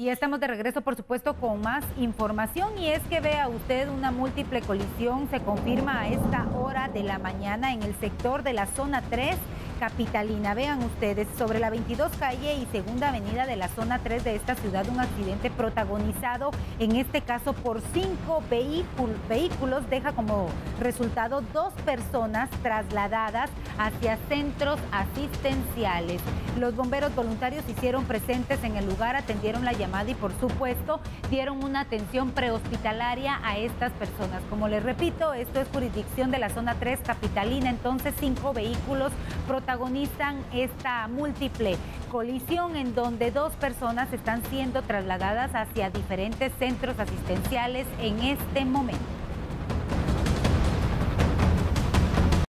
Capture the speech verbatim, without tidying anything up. Y estamos de regreso, por supuesto, con más información. Y es que vea usted, una múltiple colisión se confirma a esta hora de la mañana en el sector de la zona tres capitalina. Vean ustedes, sobre la veintidós calle y segunda avenida de la zona tres de esta ciudad, un accidente protagonizado, en este caso por cinco vehículos, deja como resultado dos personas trasladadas hacia centros asistenciales. Los bomberos voluntarios se hicieron presentes en el lugar, atendieron la llamada y, por supuesto, dieron una atención prehospitalaria a estas personas. Como les repito, esto es jurisdicción de la zona tres capitalina, entonces cinco vehículos protagonizan protagonizan esta múltiple colisión en donde dos personas están siendo trasladadas hacia diferentes centros asistenciales en este momento.